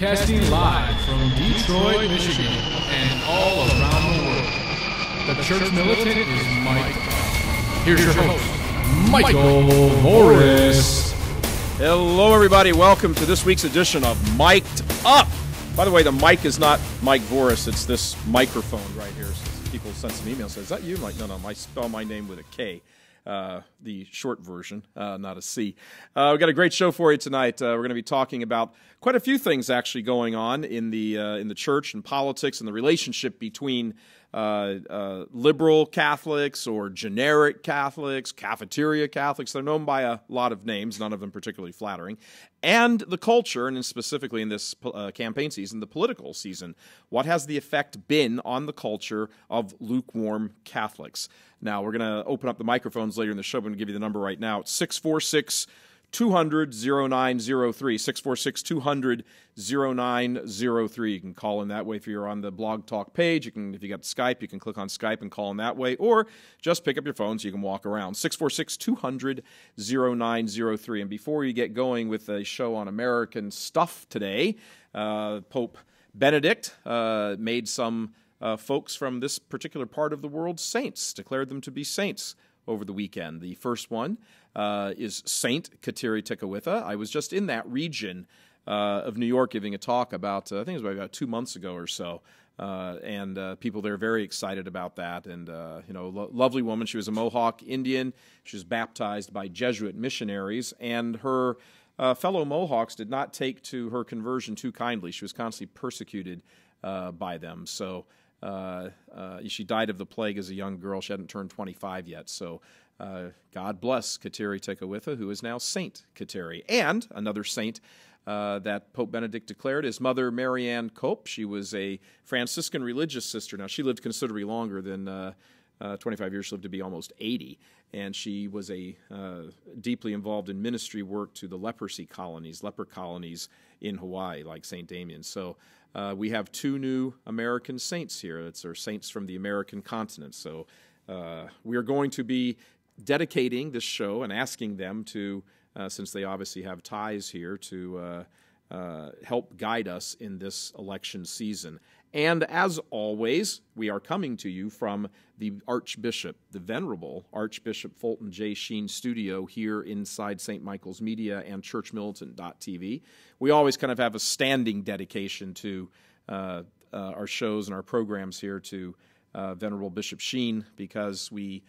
Broadcasting live from Detroit, Michigan, and all around the world. The Church Militant is Michael. Here's your host, Michael Voris. Hello, everybody. Welcome to this week's edition of Mic'd Up. By the way, the mic is not Mike Voris. It's this microphone right here. So people sent some emails. Is that you? I'm like, no, I spell my name with a K. The short version, not a C. We've got a great show for you tonight. We're going to be talking about quite a few things actually going on in the church and politics and the relationship between liberal Catholics or generic Catholics, cafeteria Catholics. They're known by a lot of names, none of them particularly flattering. And the culture, and specifically in this campaign season, the political season. What has the effect been on the culture of lukewarm Catholics? Now, we're going to open up the microphones later in the show. I'm going to give you the number right now. It's 646-200-0903, 646-200-0903. You can call in that way if you're on the Blog Talk page. You can, if you got Skype, you can click on Skype and call in that way, or just pick up your phone so you can walk around. 646-200-0903. And before you get going with a show on American stuff today, Pope Benedict made some folks from this particular part of the world saints, declared them to be saints over the weekend. The first one is Saint Kateri Tekakwitha. I was just in that region of New York giving a talk about, I think it was about 2 months ago or so, and people there are very excited about that. And, you know, lovely woman. She was a Mohawk Indian. She was baptized by Jesuit missionaries, and her fellow Mohawks did not take to her conversion too kindly. She was constantly persecuted by them. So she died of the plague as a young girl. She hadn't turned 25 yet. So God bless Kateri Tekakwitha, who is now Saint Kateri. And another saint that Pope Benedict declared is Mother Marianne Cope. She was a Franciscan religious sister. Now, she lived considerably longer than 25 years. She lived to be almost 80. And she was a deeply involved in ministry work to the leper colonies in Hawaii, like St. Damien. So we have two new American saints here. It's our saints from the American continent. So we are going to be dedicating this show and asking them to, since they obviously have ties here, to help guide us in this election season. And as always, we are coming to you from the Archbishop, the Venerable Archbishop Fulton J. Sheen studio here inside St. Michael's Media and churchmilitant.tv. We always kind of have a standing dedication to our shows and our programs here to Venerable Bishop Sheen, because we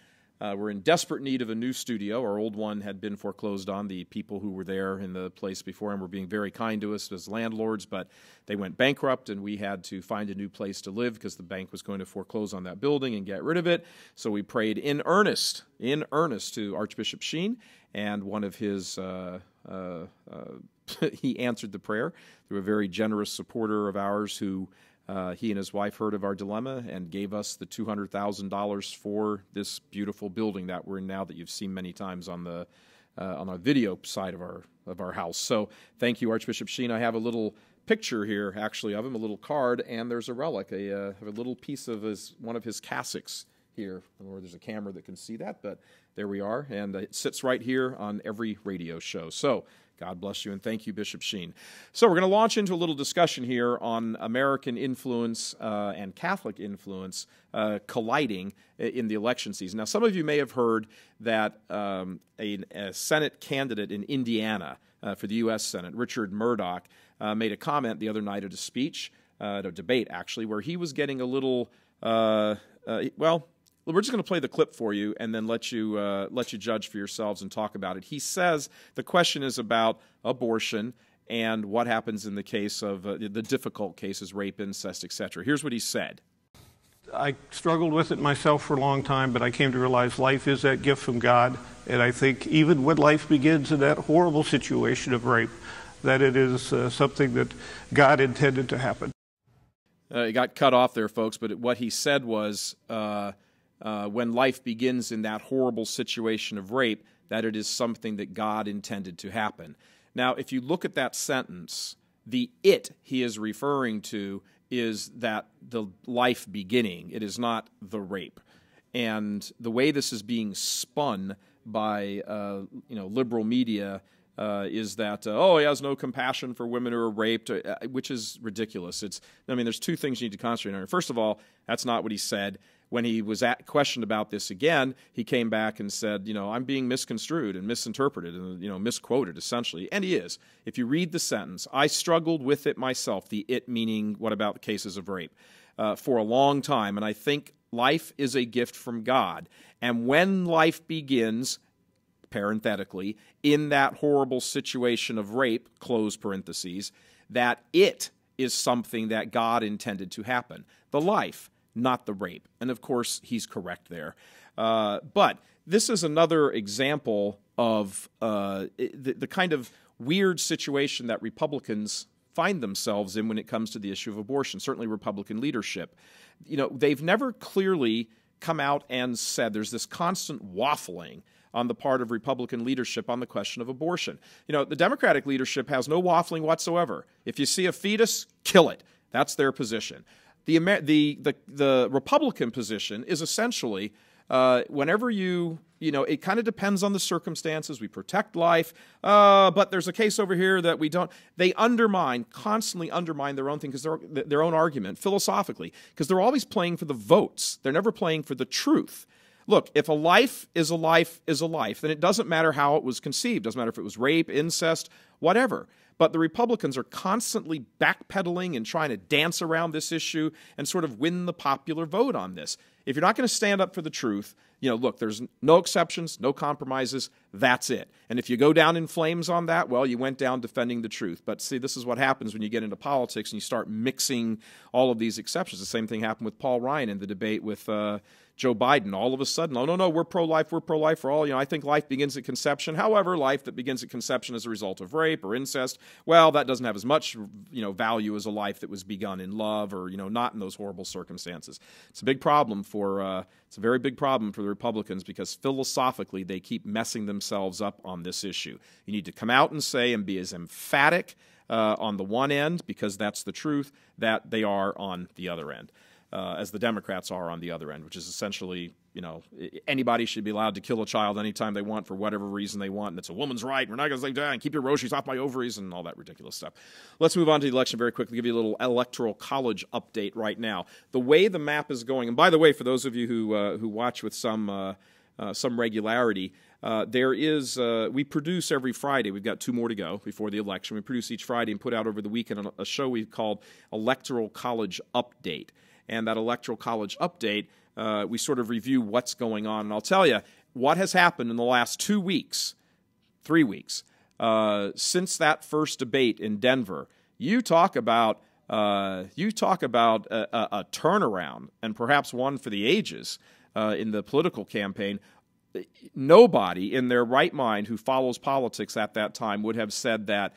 were in desperate need of a new studio. Our old one had been foreclosed on. The people who were there in the place before and were being very kind to us as landlords, but they went bankrupt, and we had to find a new place to live because the bank was going to foreclose on that building and get rid of it. So we prayed in earnest to Archbishop Sheen, and one of his he answered the prayer through a very generous supporter of ours who he and his wife heard of our dilemma and gave us the $200,000 for this beautiful building that we're in now, that you've seen many times on our video side of our house. So thank you, Archbishop Sheen. I have a little picture here, actually, of him, a little card, and there's a relic, a little piece of one of his cassocks here. I don't know if there's a camera that can see that, but there we are, and it sits right here on every radio show. So God bless you, and thank you, Bishop Sheen. So we're going to launch into a little discussion here on American influence and Catholic influence colliding in the election season. Now, some of you may have heard that a Senate candidate in Indiana for the U.S. Senate, Richard Murdoch, made a comment the other night at a speech, at a debate, actually, where he was getting a little, well, we're just going to play the clip for you and then let you judge for yourselves and talk about it. He says the question is about abortion and what happens in the case of the difficult cases, rape, incest, etc. Here's what he said. I struggled with it myself for a long time, but I came to realize life is that gift from God. And I think even when life begins in that horrible situation of rape, that it is something that God intended to happen. It got cut off there, folks, but what he said was when life begins in that horrible situation of rape, that it is something that God intended to happen. Now, if you look at that sentence, the it he is referring to is that the life beginning. It is not the rape. And the way this is being spun by liberal media is that, oh, he has no compassion for women who are raped, which is ridiculous. I mean, there's two things you need to concentrate on. First of all, that's not what he said. When he was questioned about this again, he came back and said, you know, I'm being misconstrued and misinterpreted and, you know, misquoted, essentially. And he is. If you read the sentence, I struggled with it myself, the it meaning what about the cases of rape, for a long time. And I think life is a gift from God. And when life begins, parenthetically, in that horrible situation of rape, close parentheses, that it is something that God intended to happen. The life, not the rape. And of course, he's correct there. But this is another example of the kind of weird situation that Republicans find themselves in when it comes to the issue of abortion, certainly Republican leadership. You know, they've never clearly come out and said there's this constant waffling on the part of Republican leadership on the question of abortion. You know, the Democratic leadership has no waffling whatsoever. If you see a fetus, kill it. That's their position. The Republican position is essentially whenever you know, it kind of depends on the circumstances. We protect life, but there's a case over here that we don't. They constantly undermine their own thing, because their own argument philosophically, because they're always playing for the votes. They're never playing for the truth. Look, if a life is a life is a life, then it doesn't matter how it was conceived. It doesn't matter if it was rape, incest, whatever. But the Republicans are constantly backpedaling and trying to dance around this issue and sort of win the popular vote on this. If you're not going to stand up for the truth, you know, look, there's no exceptions, no compromises, that's it. And if you go down in flames on that, well, you went down defending the truth. But see, this is what happens when you get into politics and you start mixing all of these exceptions. The same thing happened with Paul Ryan in the debate with Joe Biden. All of a sudden, oh, no, we're pro-life for all. You know, I think life begins at conception. However, life that begins at conception as a result of rape or incest, well, that doesn't have as much, you know, value as a life that was begun in love or, you know, not in those horrible circumstances. It's a big problem for, it's a very big problem for the Republicans, because philosophically they keep messing themselves up on this issue. You need to come out and say and be as emphatic on the one end, because that's the truth, that they are on the other end. As the Democrats are on the other end, which is essentially, you know, anybody should be allowed to kill a child anytime they want for whatever reason they want, and it's a woman's right. We're not going to say, "Dang, keep your rosaries off my ovaries," and all that ridiculous stuff. Let's move on to the election very quickly. Give you a little electoral college update right now. The way the map is going, and by the way, for those of you who watch with some regularity, there is we produce every Friday. We've got two more to go before the election. We produce each Friday and put out over the weekend a show we've called Electoral College Update. And that Electoral College Update, we sort of review what's going on. And I'll tell you what has happened in the last 2 weeks, 3 weeks, since that first debate in Denver. You talk about a turnaround, and perhaps one for the ages in the political campaign. Nobody in their right mind who follows politics at that time would have said that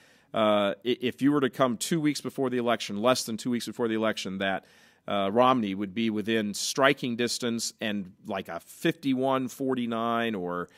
if you were to come 2 weeks before the election, less than 2 weeks before the election, that Romney would be within striking distance, and like a 51-49 or,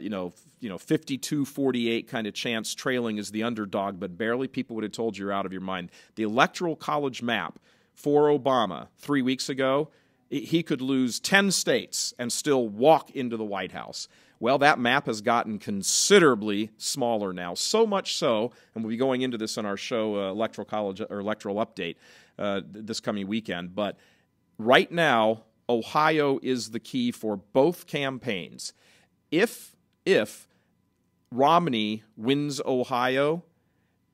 you know, 52-48 kind of chance, trailing as the underdog, but barely. People would have told you you're out of your mind. The electoral college map for Obama 3 weeks ago, he could lose 10 states and still walk into the White House. Well, that map has gotten considerably smaller now, so much so, and we'll be going into this on our show, Electoral College or Electoral Update, this coming weekend. But right now, Ohio is the key for both campaigns. If Romney wins Ohio,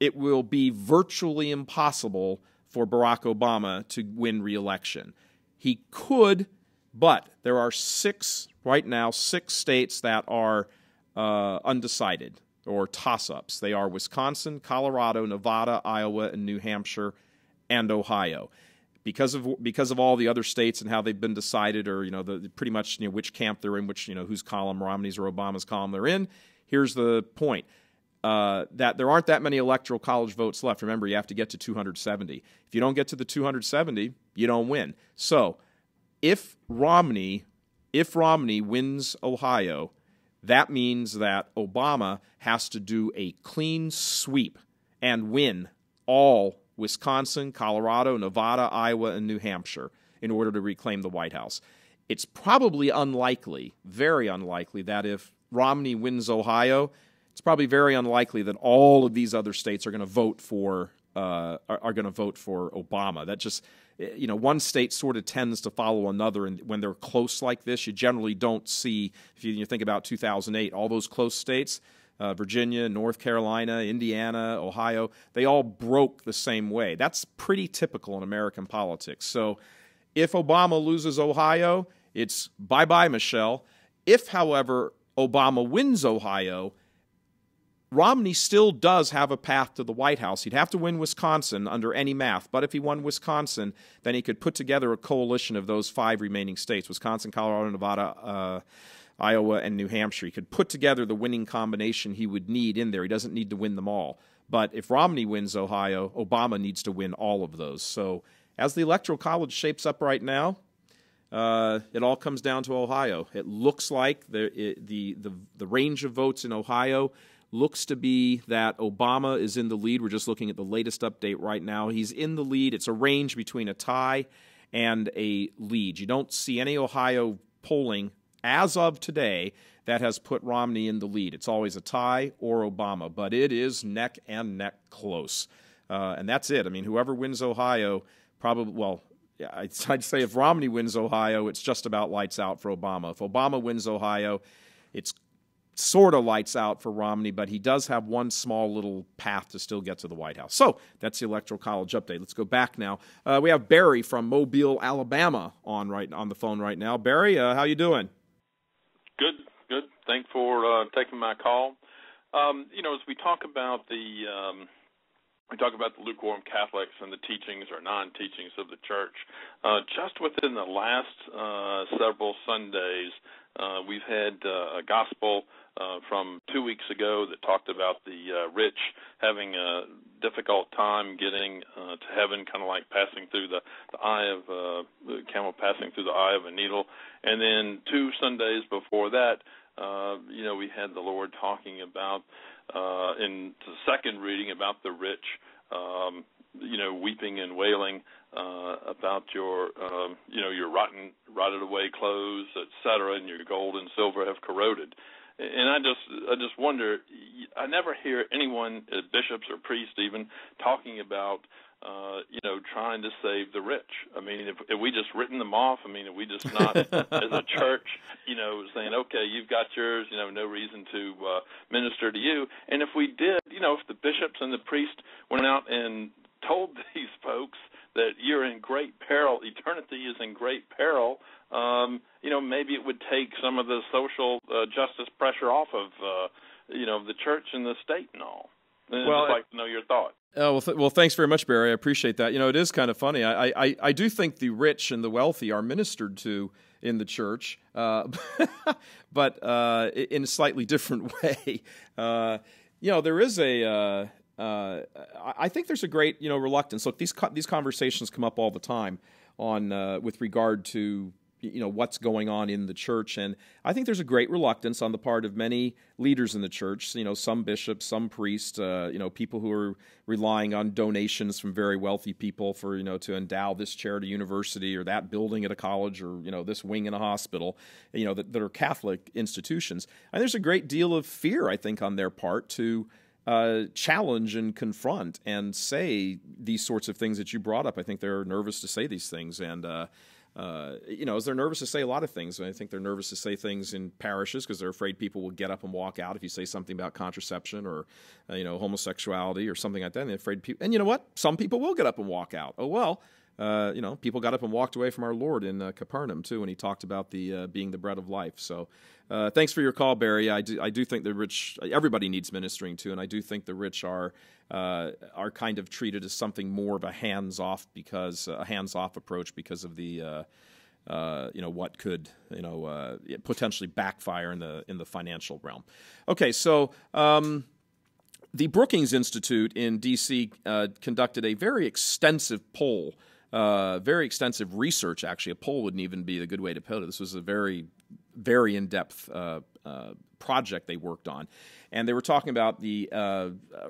it will be virtually impossible for Barack Obama to win re-election. He could, but there are right now six states that are undecided or toss-ups. They are Wisconsin, Colorado, Nevada, Iowa, and New Hampshire, and Ohio. Because of all the other states and how they've been decided, or, you know, pretty much, you know, which camp they're in, which, you know, whose column, Romney's or Obama's column they're in. Here's the point. That there aren't that many electoral college votes left. Remember, you have to get to 270. If you don't get to the 270, you don't win. So if Romney wins Ohio, that means that Obama has to do a clean sweep and win all Wisconsin, Colorado, Nevada, Iowa, and New Hampshire in order to reclaim the White House. It's probably unlikely, very unlikely, that if Romney wins Ohio, it's probably very unlikely that all of these other states are going to vote for Obama. That just, you know, one state sort of tends to follow another, and when they're close like this, you generally don't see. If you think about 2008, all those close states. Virginia, North Carolina, Indiana, Ohio, they all broke the same way. That's pretty typical in American politics. So if Obama loses Ohio, it's bye-bye, Michelle. If, however, Obama wins Ohio, Romney still does have a path to the White House. He'd have to win Wisconsin under any math, but if he won Wisconsin, then he could put together a coalition of those five remaining states, Wisconsin, Colorado, Nevada, Iowa, and New Hampshire. He could put together the winning combination he would need in there. He doesn't need to win them all. But if Romney wins Ohio, Obama needs to win all of those. So as the Electoral College shapes up right now, it all comes down to Ohio. It looks like the range of votes in Ohio looks to be that Obama is in the lead. We're just looking at the latest update right now. He's in the lead. It's a range between a tie and a lead. You don't see any Ohio polling as of today that has put Romney in the lead. It's always a tie or Obama, but it is neck and neck close. And that's it. I mean, whoever wins Ohio probably, well, I'd say if Romney wins Ohio, it's just about lights out for Obama. If Obama wins Ohio, it's sort of lights out for Romney, but he does have one small little path to still get to the White House. So that's the Electoral College update. Let's go back now. We have Barry from Mobile, Alabama on the phone right now. Barry, how you doing? Good. Thanks for taking my call. You know, as we talk about the lukewarm Catholics and the teachings or non-teachings of the Church, just within the last several Sundays, we've had a gospel from 2 weeks ago that talked about the rich having a difficult time getting to heaven, kind of like passing through the eye of the camel passing through the eye of a needle. And then 2 Sundays before that, you know, we had the Lord talking about in the second reading about the rich, you know, weeping and wailing about your, you know, your rotted away clothes, et cetera, and your gold and silver have corroded. And I just wonder, I never hear anyone, bishops or priests even, talking about, you know, trying to save the rich. I mean, if we just written them off, I mean, if we just not, as a church, you know, saying, okay, you've got yours, you know, no reason to minister to you. And if we did, you know, if the bishops and the priests went out and told these folks that you're in great peril, eternity is in great peril, you know, maybe it would take some of the social justice pressure off of, you know, the church and the state and all. And well, I'd like to know your thought. Well, thanks very much, Barry. I appreciate that. You know, it is kind of funny. I do think the rich and the wealthy are ministered to in the church, but in a slightly different way. You know, there is a... I think there's a great, you know, reluctance. Look, these conversations come up all the time on with regard to, you know, what's going on in the church, and I think there's a great reluctance on the part of many leaders in the church. You know, some bishops, some priests, you know, people who are relying on donations from very wealthy people for, you know, to endow this chair at a university or that building at a college or, you know, this wing in a hospital. You know, that are Catholic institutions, and there's a great deal of fear, I think, on their part to challenge and confront and say these sorts of things that you brought up. I think they're nervous to say these things, and you know, as they're nervous to say a lot of things. I think they're nervous to say things in parishes because they're afraid people will get up and walk out if you say something about contraception or you know, homosexuality or something like that. And they're afraid people, and you know what? Some people will get up and walk out. Oh well. You know, people got up and walked away from our Lord in Capernaum, too, when he talked about the being the bread of life. So thanks for your call, Barry. I do think the rich, everybody needs ministering to, and I do think the rich are kind of treated as something more of a hands-off, because a hands-off approach because of the, you know, what could, you know, potentially backfire in the financial realm. Okay, so... the Brookings Institute in D.C. Conducted a very extensive poll, very extensive research, actually. A poll wouldn't even be the good way to put it. This was a very, very in-depth project they worked on. And they were talking about the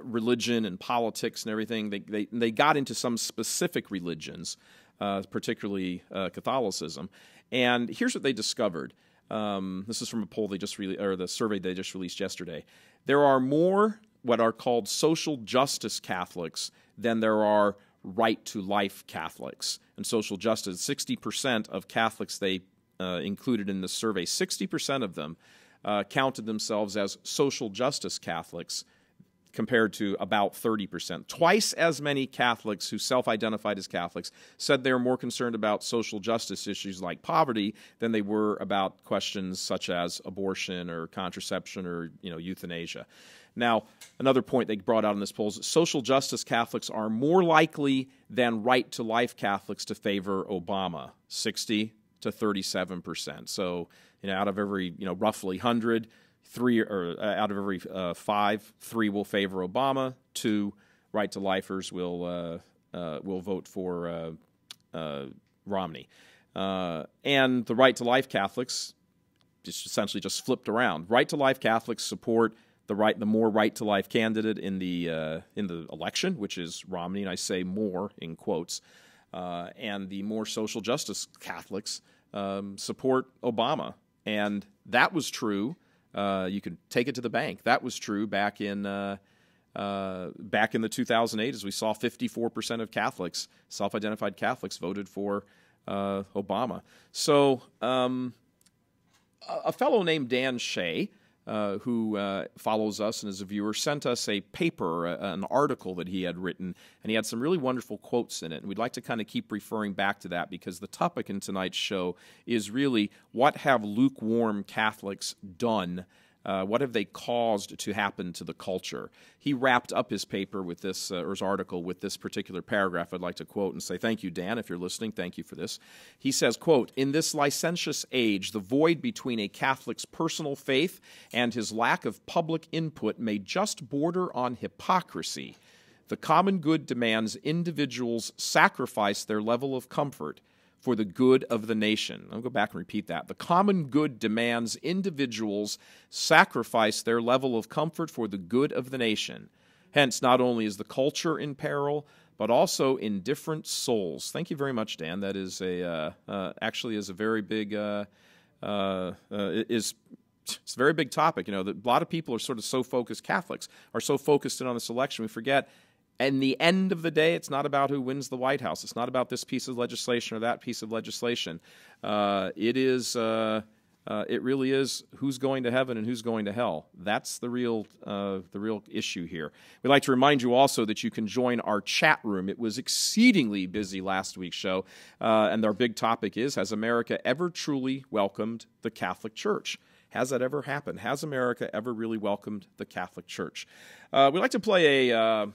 religion and politics and everything. They got into some specific religions, particularly Catholicism. And here's what they discovered. This is from a poll they just the survey they just released yesterday. There are more what are called social justice Catholics than there are right to life Catholics. And social justice, 60% of Catholics they included in this survey, 60% of them counted themselves as social justice Catholics, compared to about 30%. Twice as many Catholics who self-identified as Catholics said they were more concerned about social justice issues like poverty than they were about questions such as abortion or contraception or, euthanasia. Now, another point they brought out in this poll is that social justice Catholics are more likely than right-to-life Catholics to favor Obama, 60 to 37%. So, out of every, roughly 100, out of every 5, 3 will favor Obama. 2 right-to-lifers will vote for Romney, and the right-to-life Catholics just essentially just flipped around. Right-to-life Catholics support the more right-to-life candidate in the election, which is Romney, and I say "more" in quotes, and the more social justice Catholics support Obama, and that was true. You can take it to the bank. That was true back in the 2008, as we saw 54% of Catholics, self-identified Catholics, voted for Obama. So a fellow named Dan Shea, who follows us and is a viewer, sent us a paper, an article that he had written, and he had some really wonderful quotes in it. And we'd like to kind of keep referring back to that because the topic in tonight's show is really, what have lukewarm Catholics done? What have they caused to happen to the culture? He wrapped up his paper with this, or his article with this particular paragraph I'd like to quote and say, thank you, Dan, if you're listening, thank you for this. He says, quote, "In this licentious age, the void between a Catholic's personal faith and his lack of public input may just border on hypocrisy. The common good demands individuals sacrifice their level of comfort for the good of the nation." I'll go back and repeat that. The common good demands individuals sacrifice their level of comfort for the good of the nation. Hence, not only is the culture in peril, but also indifferent souls. Thank you very much, Dan. That is a actually is a very big it's a very big topic. That a lot of people are sort of so focused. Catholics are so focused in on this election, we forget. And the end of the day, it's not about who wins the White House. It's not about this piece of legislation or that piece of legislation. It really is who's going to heaven and who's going to hell. That's the real issue here. We'd like to remind you also that you can join our chat room. It was exceedingly busy last week's show, and our big topic is: has America ever truly welcomed the Catholic Church? Has that ever happened? Has America ever really welcomed the Catholic Church? We'd like to play a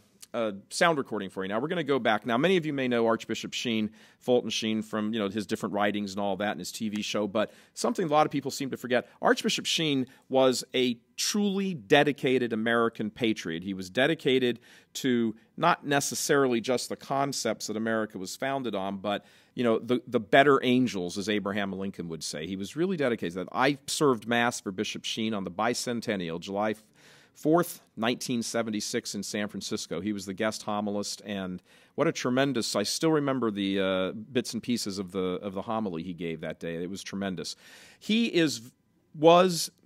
sound recording for you. Now, we're going to go back. Now, many of you may know Archbishop Sheen, Fulton Sheen, from his different writings and all that, and his TV show, but something a lot of people seem to forget, Archbishop Sheen was a truly dedicated American patriot. He was dedicated to not necessarily just the concepts that America was founded on, but the better angels, as Abraham Lincoln would say. He was really dedicated to that. I served Mass for Bishop Sheen on the bicentennial, July 4th, 1976 in San Francisco. He was the guest homilist, and what a tremendous, I still remember the bits and pieces of the homily he gave that day. It was tremendous. He was,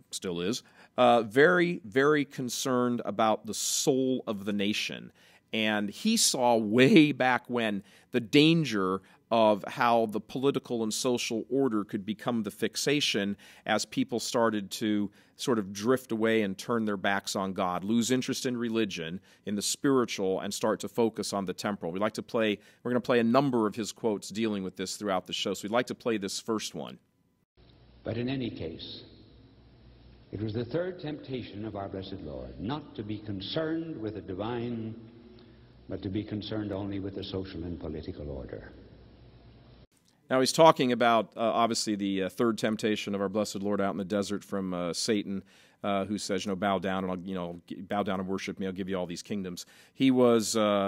still is, very, very concerned about the soul of the nation. And he saw way back when the danger of how the political and social order could become the fixation as people started to sort of drift away and turn their backs on God, lose interest in religion, in the spiritual, and start to focus on the temporal. We're going to play a number of his quotes dealing with this throughout the show, so we'd like to play this first one. "But in any case, it was the third temptation of our blessed Lord, not to be concerned with the divine, but to be concerned only with the social and political order." Now, he's talking about, obviously, the third temptation of our blessed Lord out in the desert from Satan, who says, bow down and I'll, bow down and worship me. I'll give you all these kingdoms. He was, that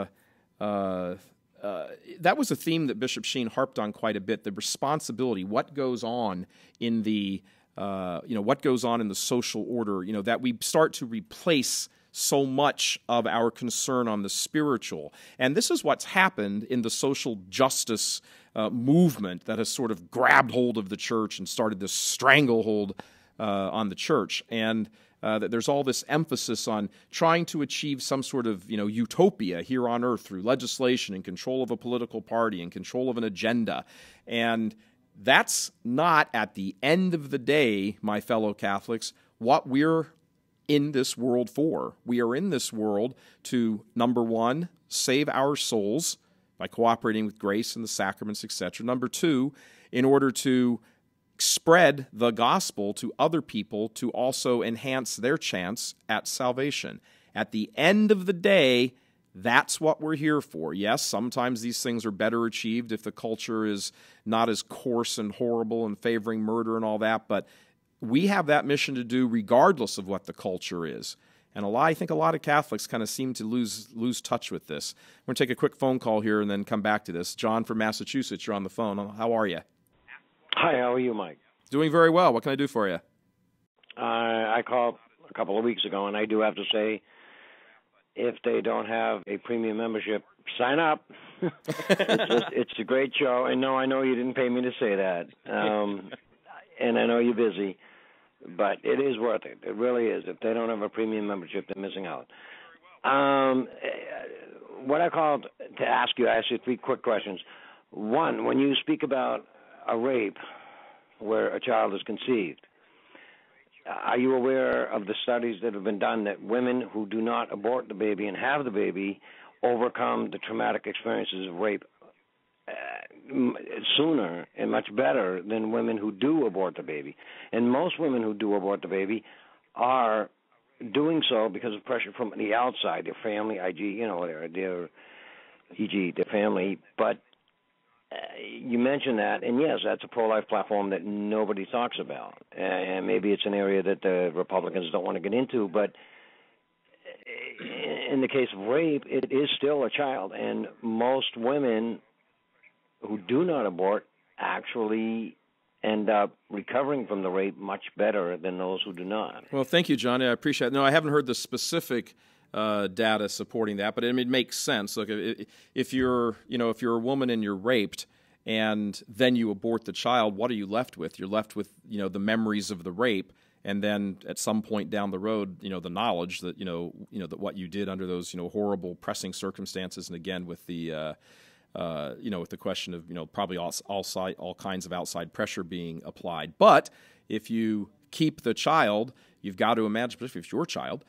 was a theme that Bishop Sheen harped on quite a bit, the responsibility, what goes on in the, what goes on in the social order, that we start to replace so much of our concern on the spiritual. And this is what's happened in the social justice movement that has sort of grabbed hold of the church and started this stranglehold on the church. And there's all this emphasis on trying to achieve some sort of, utopia here on earth through legislation and control of a political party and control of an agenda. And that's not, at the end of the day, my fellow Catholics, what we're in this world for. We are in this world to, number one, save our souls by cooperating with grace and the sacraments, etc. Number two, in order to spread the gospel to other people to also enhance their chance at salvation. At the end of the day, that's what we're here for. Yes, sometimes these things are better achieved if the culture is not as coarse and horrible and favoring murder and all that, but we have that mission to do regardless of what the culture is. And I think a lot of Catholics kind of seem to lose touch with this. We're going to take a quick phone call here and then come back to this. John from Massachusetts, you're on the phone. How are you? Hi, how are you, Mike? Doing very well. What can I do for you? I called a couple of weeks ago, and I do have to say, if they don't have a premium membership, sign up. It's a great show. And no, I know you didn't pay me to say that. And I know you're busy, but it is worth it. It really is. If they don't have a premium membership, they're missing out. What I called to ask you, I asked you three quick questions. One, when you speak about a rape where a child is conceived, are you aware of the studies that have been done that women who do not abort the baby and have the baby overcome the traumatic experiences of rape sooner and much better than women who do abort the baby? And most women who do abort the baby are doing so because of pressure from the outside, their family, their family. But you mentioned that, and yes, that's a pro-life platform that nobody talks about. And maybe it's an area that the Republicans don't want to get into, but in the case of rape, it is still a child, and most women who do not abort actually end up recovering from the rape much better than those who do not. Well, thank you, Johnny. I appreciate it. No, I haven't heard the specific data supporting that, but it makes sense. Look, if you're a woman and you're raped and then you abort the child, what are you left with? You're left with, the memories of the rape, and then at some point down the road, the knowledge that, that what you did under those, horrible, pressing circumstances, and again with the with the question of, probably all kinds of outside pressure being applied. But if you keep the child, you've got to imagine, particularly if it's your child,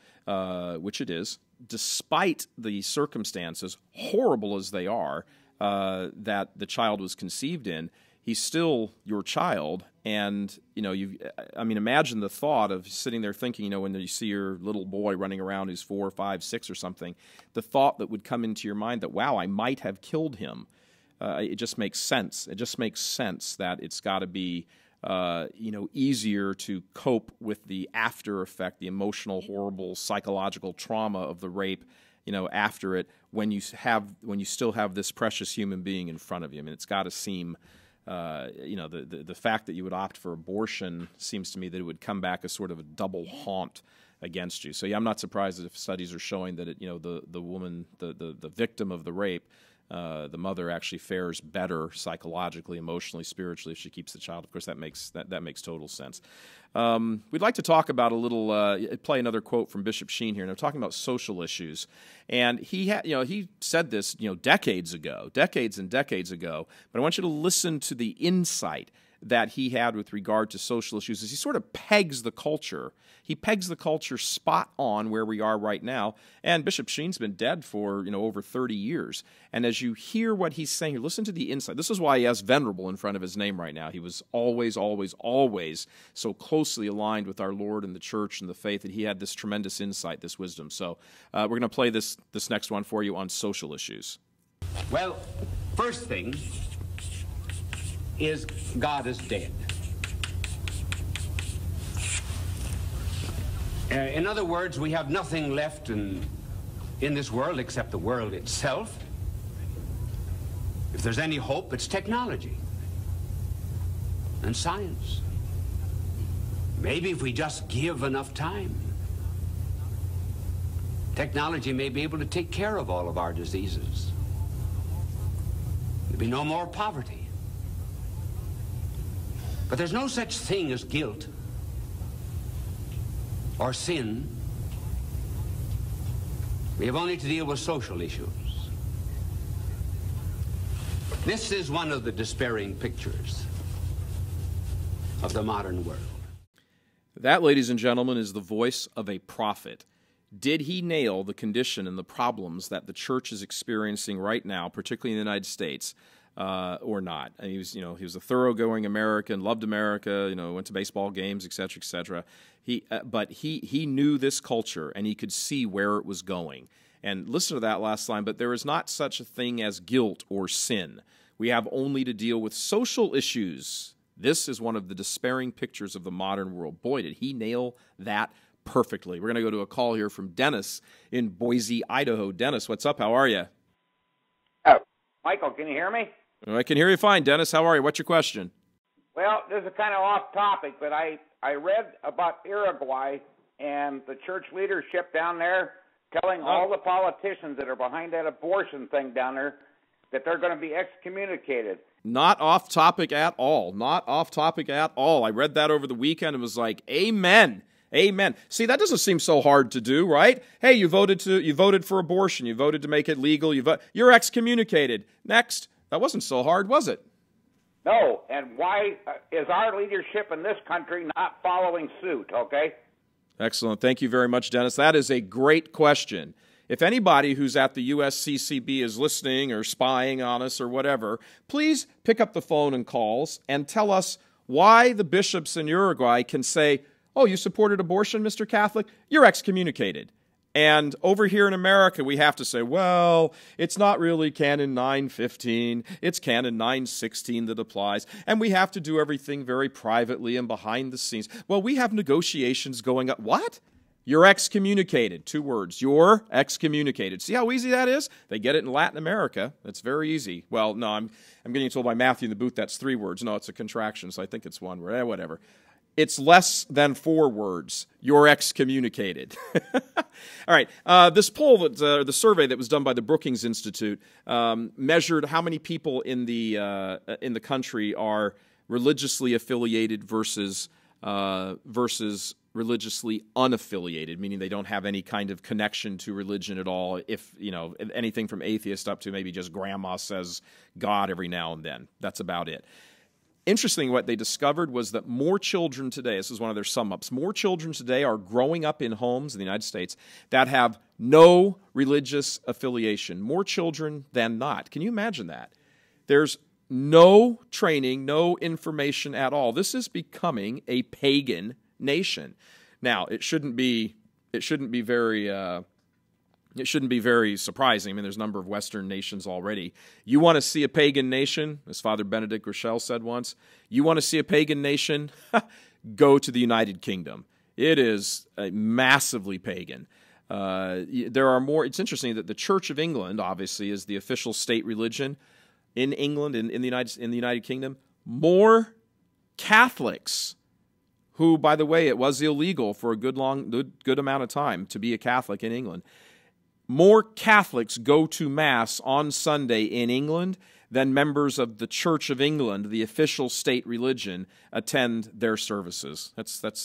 which it is, despite the circumstances, horrible as they are, that the child was conceived in, he's still your child. And, imagine the thought of sitting there thinking, when you see your little boy running around who's 4, 5, 6 or something, the thought that would come into your mind that, wow, I might have killed him. It just makes sense. It just makes sense that it's got to be, easier to cope with the after effect, the emotional, horrible, psychological trauma of the rape, after it, when you still have this precious human being in front of you. I mean, it's got to seem... the fact that you would opt for abortion seems to me that it would come back as sort of a double haunt against you. So yeah, I'm not surprised if studies are showing that the woman, the victim of the rape, the mother actually fares better psychologically, emotionally, spiritually if she keeps the child. Of course, that makes total sense. We'd like to talk about a little play another quote from Bishop Sheen here, and I'm talking about social issues. And he said this decades and decades ago. But I want you to listen to the insight that he had with regard to social issues is he sort of pegs the culture. He pegs the culture spot on where we are right now. And Bishop Sheen's been dead for, over 30 years. And as you hear what he's saying, listen to the insight. This is why he has Venerable in front of his name right now. He was always, always, always so closely aligned with our Lord and the Church and the faith that he had this tremendous insight, this wisdom. So we're going to play this next one for you on social issues. Well, first thing is God is dead. In other words, we have nothing left in this world except the world itself. If there's any hope, it's technology and science. Maybe if we just give enough time. Technology may be able to take care of all of our diseases. There'll be no more poverty. But there's no such thing as guilt or sin. We have only to deal with social issues. This is one of the despairing pictures of the modern world. That, ladies and gentlemen, is the voice of a prophet. Did he nail the condition and the problems that the church is experiencing right now, particularly in the United States, or not? And he was a thoroughgoing American, loved America, went to baseball games, et cetera, et cetera. But he knew this culture, and he could see where it was going. And listen to that last line, but there is not such a thing as guilt or sin. We have only to deal with social issues. This is one of the despairing pictures of the modern world. Boy, did he nail that perfectly. We're going to go to a call here from Dennis in Boise, Idaho. Dennis, what's up? How are you? Oh, Michael, can you hear me? I can hear you fine, Dennis. How are you? What's your question? Well, this is kind of off topic, but I read about Uruguay and the church leadership down there telling all the politicians that are behind that abortion thing down there that they're going to be excommunicated. Not off topic at all. Not off topic at all. I read that over the weekend and was like, amen. Amen. See, that doesn't seem so hard to do, right? Hey, you voted for abortion. You voted to make it legal. You're excommunicated. Next. That wasn't so hard, was it? No. And why is our leadership in this country not following suit, okay? Excellent. Thank you very much, Dennis. That is a great question. If anybody who's at the USCCB is listening or spying on us or whatever, please pick up the phone and call us and tell us why the bishops in Uruguay can say, oh, you supported abortion, Mr. Catholic? You're excommunicated. And over here in America, we have to say, well, it's not really Canon 915. It's Canon 916 that applies. And we have to do everything very privately and behind the scenes. Well, we have negotiations going up. What? You're excommunicated. Two words. You're excommunicated. See how easy that is? They get it in Latin America. That's very easy. Well, no, I'm getting told by Matthew in the booth that's three words. No, it's a contraction, so I think it's one word. Eh, whatever. It's less than four words. You're excommunicated. All right. This poll, the survey that was done by the Brookings Institute, measured how many people in the country are religiously affiliated versus religiously unaffiliated, meaning they don't have any kind of connection to religion at all. If anything from atheist up to maybe just grandma says God every now and then. That's about it. Interesting, what they discovered was that more children today, this is one of their sum-ups, more children today are growing up in homes in the United States that have no religious affiliation. More children than not. Can you imagine that? There's no training, no information at all. This is becoming a pagan nation. Now, it shouldn't be very surprising. I mean, there's a number of Western nations already. You want to see a pagan nation, as Father Benedict Rochelle said once, you want to see a pagan nation? Go to the United Kingdom. It is massively pagan. There are more. It's interesting that the Church of England, obviously, is the official state religion in England, in the United Kingdom. More Catholics, who, by the way, it was illegal for a good amount of time to be a Catholic in England. More Catholics go to Mass on Sunday in England than members of the Church of England, the official state religion, attend their services. That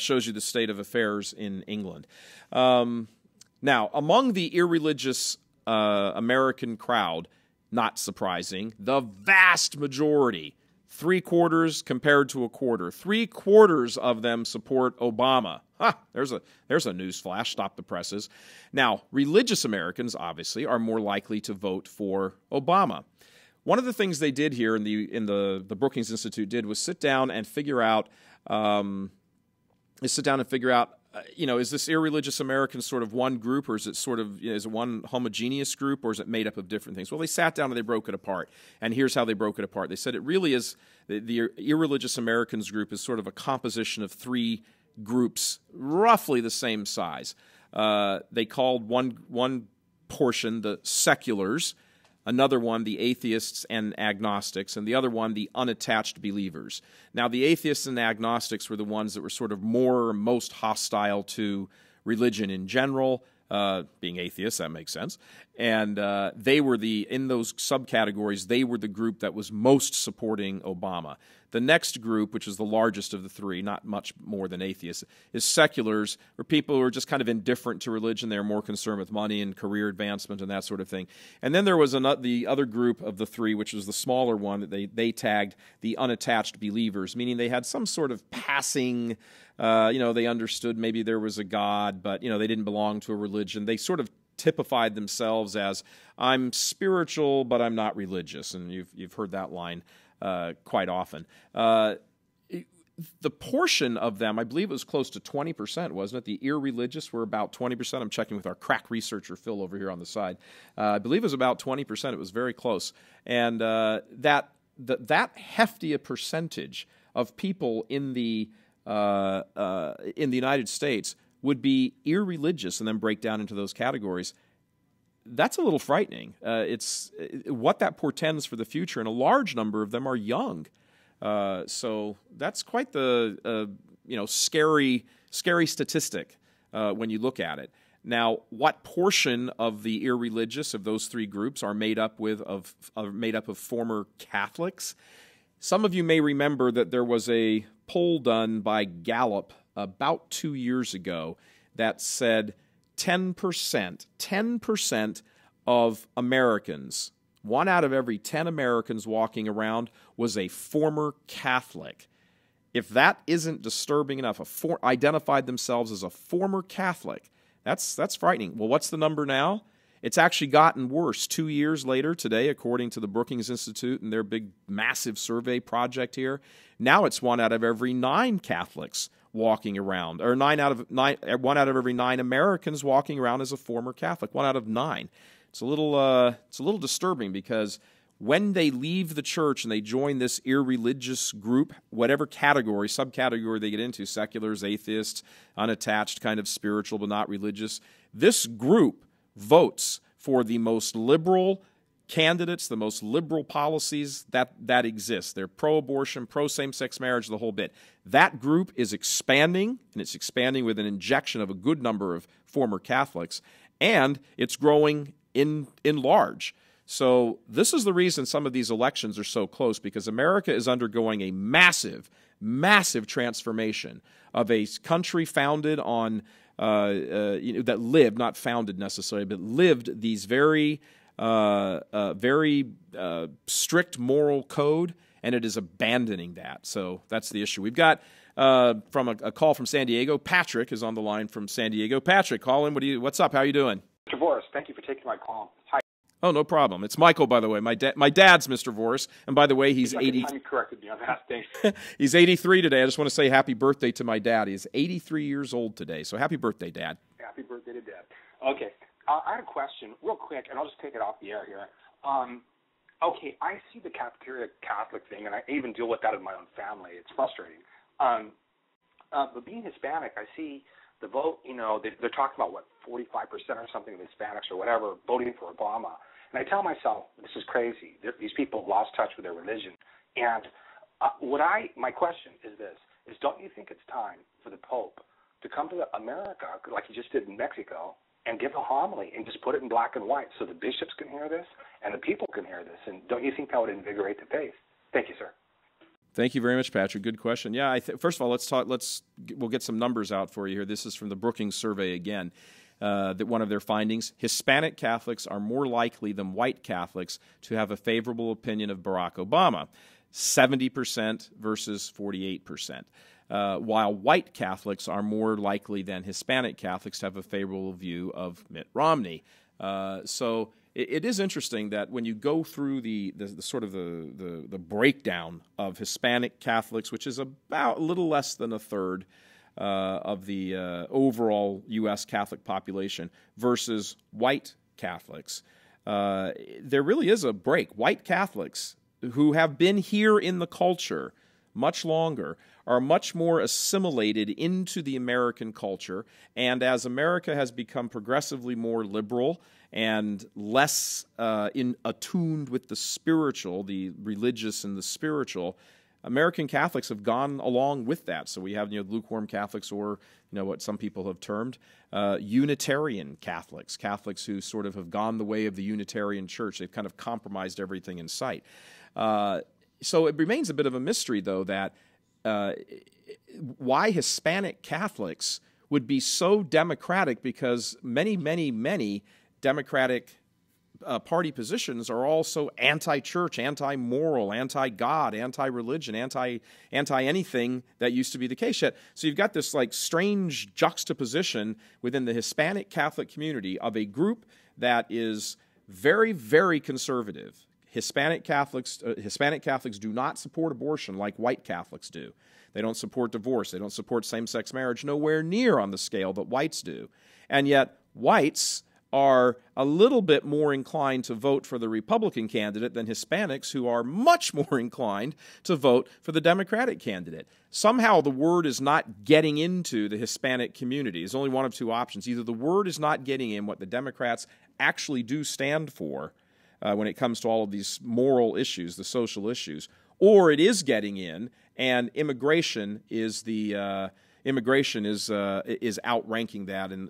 shows you the state of affairs in England. Now, among the irreligious American crowd, not surprising, the vast majority, three-quarters compared to a quarter, three-quarters of them support Obama. Ah, there's a news flash. Stop the presses. Now, religious Americans, obviously, are more likely to vote for Obama. One of the things they did here in the Brookings Institute did was sit down and figure out is this irreligious American sort of one group, or is it sort of is it one homogeneous group, or is it made up of different things? Well, they sat down and they broke it apart, and here's how they broke it apart. They said it really is the irreligious Americans group is sort of a composition of three groups roughly the same size. They called one portion the seculars, another one the atheists and agnostics, and the other one the unattached believers. Now, the atheists and agnostics were the ones that were sort of most hostile to religion in general. being atheists, that makes sense. And they were in those subcategories, they were the group that was most supporting Obama. The next group, which is the largest of the three, not much more than atheists, is seculars, or people who are just kind of indifferent to religion. They're more concerned with money and career advancement and that sort of thing. And then there was the other group of the three, which was the smaller one, that they tagged the unattached believers, meaning they had some sort of passing, you know, they understood maybe there was a God, but, you know, they didn't belong to a religion. They sort of typified themselves as, I'm spiritual, but I'm not religious. And you've heard that line quite often. The portion of them, I believe it was close to 20%, wasn't it? The irreligious were about 20%. I'm checking with our crack researcher, Phil, over here on the side. I believe it was about 20%. It was very close. And that hefty a percentage of people in the United States would be irreligious and then break down into those categories. That's a little frightening. It's what that portends for the future, and a large number of them are young. So that's quite the you know, scary statistic when you look at it. Now, what portion of the irreligious of those three groups are made up of former Catholics? Some of you may remember that there was a poll done by Gallup about 2 years ago that said 10% of Americans, 1 out of every 10 Americans walking around was a former Catholic. If that isn't disturbing enough, identified themselves as a former Catholic, that's frightening. Well, what's the number now? It's actually gotten worse 2 years later today, according to the Brookings Institute and their big, massive survey project here. Now it's 1 out of every 9 Catholics walking around, or 1 out of every 9 Americans walking around as a former Catholic, 1 out of 9. It's a little disturbing, because when they leave the church and they join this irreligious group, whatever category, subcategory they get into, seculars, atheists, unattached, kind of spiritual but not religious, this group votes for the most liberal candidates, the most liberal policies that exist. They're pro-abortion, pro-same-sex marriage, the whole bit. That group is expanding, and it's expanding with an injection of a good number of former Catholics, and it's growing in large. So this is the reason some of these elections are so close, because America is undergoing a massive, massive transformation of a country founded on, you know, that lived, not founded necessarily, but lived these very strict moral code, and it is abandoning that. So that's the issue. We've got from a call from San Diego. Patrick is on the line from San Diego. Patrick, call in. What's up? How are you doing? Mr. Voris, thank you for taking my call. Hi. Oh, no problem. It's Michael, by the way. My dad's Mr. Voris, and by the way, he's 80. You corrected me on that thing. He's 83 today. I just want to say happy birthday to my dad. He's 83 years old today. So happy birthday, Dad. Happy birthday to Dad. Okay. I had a question real quick, and I'll just take it off the air here. Okay, I see the cafeteria Catholic thing, and I even deal with that in my own family. It's frustrating. But being Hispanic, I see the vote, you know, they're talking about, what, 45% or something of Hispanics or whatever voting for Obama. And I tell myself, this is crazy. These people lost touch with their religion. And my question is this, is don't you think it's time for the Pope to come to America, like he just did in Mexico, and give a homily and just put it in black and white so the bishops can hear this and the people can hear this? And don't you think that would invigorate the faith? Thank you, sir. Thank you very much, Patrick. Good question. Yeah, first of all, we'll get some numbers out for you here. This is from the Brookings survey again. That one of their findings, Hispanic Catholics are more likely than white Catholics to have a favorable opinion of Barack Obama, 70% versus 48%. While white Catholics are more likely than Hispanic Catholics to have a favorable view of Mitt Romney. So it is interesting that when you go through the breakdown of Hispanic Catholics, which is about a little less than a third of the overall U.S. Catholic population, versus white Catholics, there really is a break. White Catholics who have been here in the culture much longer are much more assimilated into the American culture. And as America has become progressively more liberal and less attuned with the spiritual, the religious and the spiritual, American Catholics have gone along with that. So we have, lukewarm Catholics, or, what some people have termed Unitarian Catholics, Catholics who sort of have gone the way of the Unitarian Church. They've kind of compromised everything in sight. So it remains a bit of a mystery, though, that why Hispanic Catholics would be so democratic, because many, many, many Democratic party positions are also anti-church, anti-moral, anti-God, anti-religion, anti-anything that used to be the case yet. So you've got this like strange juxtaposition within the Hispanic Catholic community of a group that is very, very conservative. Hispanic Catholics do not support abortion like white Catholics do. They don't support divorce. They don't support same-sex marriage, nowhere near on the scale that whites do. And yet whites are a little bit more inclined to vote for the Republican candidate than Hispanics, who are much more inclined to vote for the Democratic candidate. Somehow the word is not getting into the Hispanic community. There's only one of two options. Either the word is not getting in what the Democrats actually do stand for when it comes to all of these moral issues, the social issues, or it is getting in, and immigration is the... immigration is outranking that, and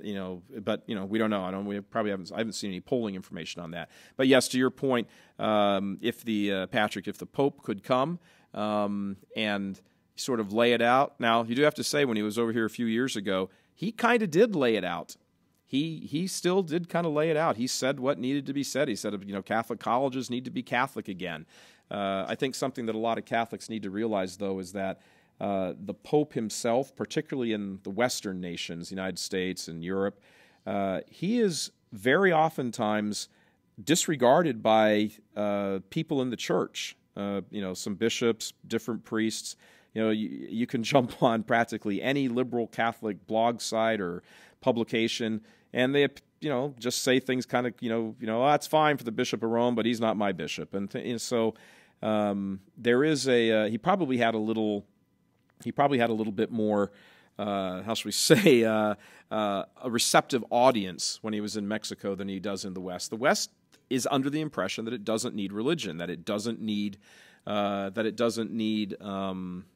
but we don't know. We probably haven't. I haven't seen any polling information on that. But yes, to your point, if the Patrick, if the Pope could come and sort of lay it out. Now you do have to say, when he was over here a few years ago, he kind of did lay it out. He still did kind of lay it out. He said what needed to be said. He said, Catholic colleges need to be Catholic again. I think something that a lot of Catholics need to realize, though, is that the Pope himself, particularly in the Western nations, the United States and Europe, he is very oftentimes disregarded by people in the church, some bishops, different priests. You can jump on practically any liberal Catholic blog site or publication, and they just say things kind of, oh, that's fine for the Bishop of Rome, but he's not my bishop. And so there is a he probably had a little... He probably had a little bit more, how should we say, a receptive audience when he was in Mexico than he does in the West. The West is under the impression that it doesn't need religion, that it doesn't need it doesn't need God.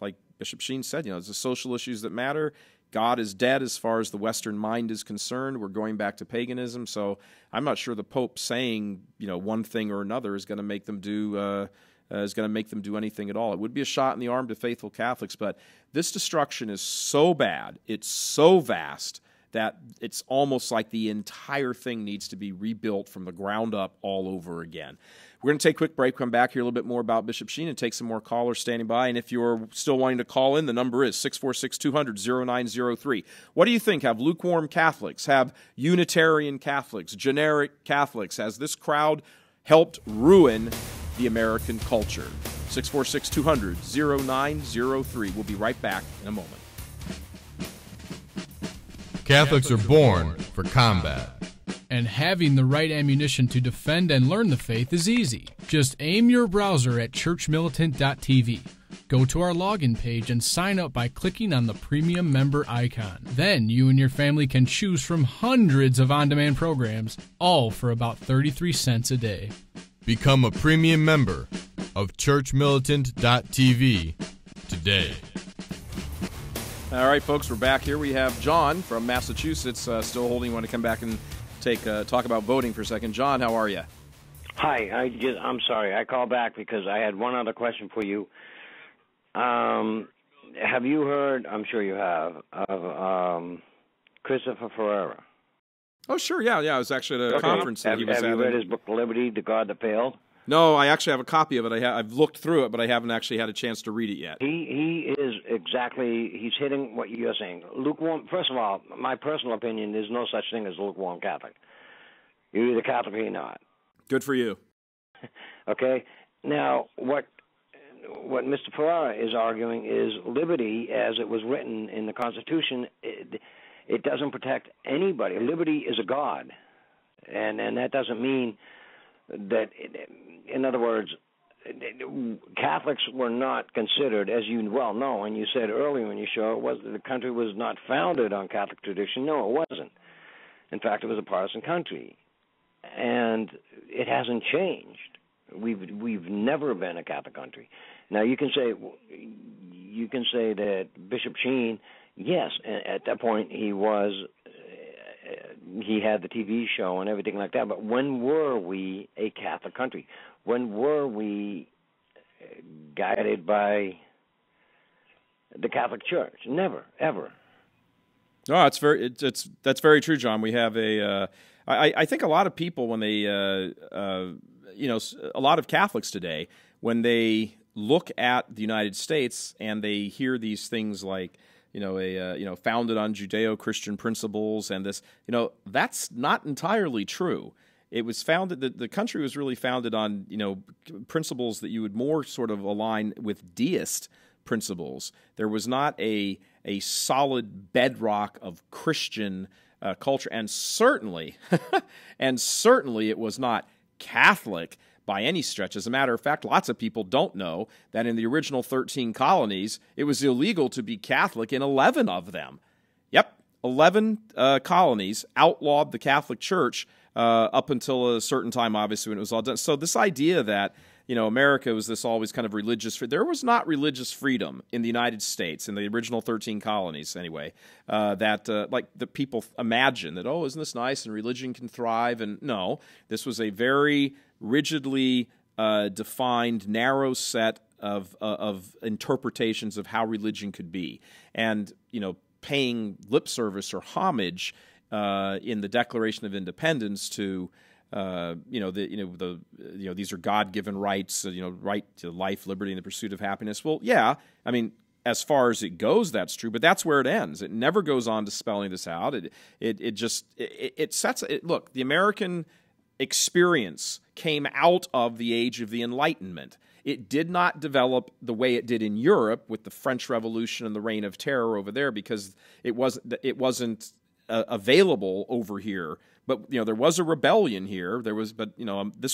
Like Bishop Sheen said, it's the social issues that matter. God is dead as far as the Western mind is concerned. We're going back to paganism. So I'm not sure the Pope saying one thing or another is going to make them do. Is going to make them do anything at all. It would be a shot in the arm to faithful Catholics, but this destruction is so bad, it's so vast, that it's almost like the entire thing needs to be rebuilt from the ground up all over again. We're going to take a quick break, come back here a little bit more about Bishop Sheen, and take some more callers standing by. And if you're still wanting to call in, the number is 646-200-0903. What do you think? Have lukewarm Catholics, have Unitarian Catholics, generic Catholics, has this crowd helped ruin the American culture? 646-200-0903. We'll be right back in a moment. Catholics are born for combat. And having the right ammunition to defend and learn the faith is easy. Just aim your browser at churchmilitant.tv. Go to our login page and sign up by clicking on the premium member icon. Then you and your family can choose from hundreds of on-demand programs, all for about 33 cents a day. Become a premium member of churchmilitant.tv today. All right, folks, we're back here. We have John from Massachusetts still holding. You want to come back and take talk about voting for a second. John, how are you? Hi. I'm sorry. I called back because I had one other question for you. Have you heard, I'm sure you have, of Christopher Ferrara? Oh, sure, yeah, yeah. I was actually at a conference that he was at. Have you read his book, Liberty: The God That Failed? No, I actually have a copy of it. I've looked through it, but I haven't actually had a chance to read it yet. He is exactly, he's hitting what you're saying. Lukewarm, first of all, my personal opinion, there's no such thing as a lukewarm Catholic. You're either Catholic or you're not. Good for you. Okay? Now, what Mr. Ferrara is arguing is liberty, as it was written in the Constitution, it doesn't protect anybody. Liberty is a god, and that doesn't mean that. In other words, Catholics were not considered, as you well know, and you said earlier in your show, it was the country was not founded on Catholic tradition. No, it wasn't. In fact, it was a Protestant country, and it hasn't changed. We've never been a Catholic country. Now you can say that Bishop Sheen, yes, at that point he had the TV show and everything like that. But when were we a Catholic country? When were we guided by the Catholic Church? Never, ever. No, it's very that's very true, John. We have a I think a lot of people when they a lot of Catholics today, when they look at the United States and they hear these things like, founded on Judeo-Christian principles and this, that's not entirely true. It was founded, the country was really founded on, principles that you would more sort of align with deist principles. There was not a solid bedrock of Christian culture, and certainly it was not Catholic by any stretch. As a matter of fact, lots of people don't know that in the original 13 colonies, it was illegal to be Catholic in 11 of them. Yep, 11 colonies outlawed the Catholic Church up until a certain time, obviously, when it was all done. So this idea that America was this always kind of religious. There was not religious freedom in the United States, in the original 13 colonies anyway, like the people imagine that, oh, isn't this nice and religion can thrive? And no, this was a very rigidly defined, narrow set of interpretations of how religion could be. And, paying lip service or homage in the Declaration of Independence to these are God-given rights, right to life, liberty, and the pursuit of happiness. Well, yeah, I mean, as far as it goes, that's true, but that's where it ends. It never goes on to spelling this out. Look, the American experience came out of the age of the Enlightenment. It did not develop the way it did in Europe with the French Revolution and the Reign of Terror over there, because it wasn't available over here. But there was a rebellion here. This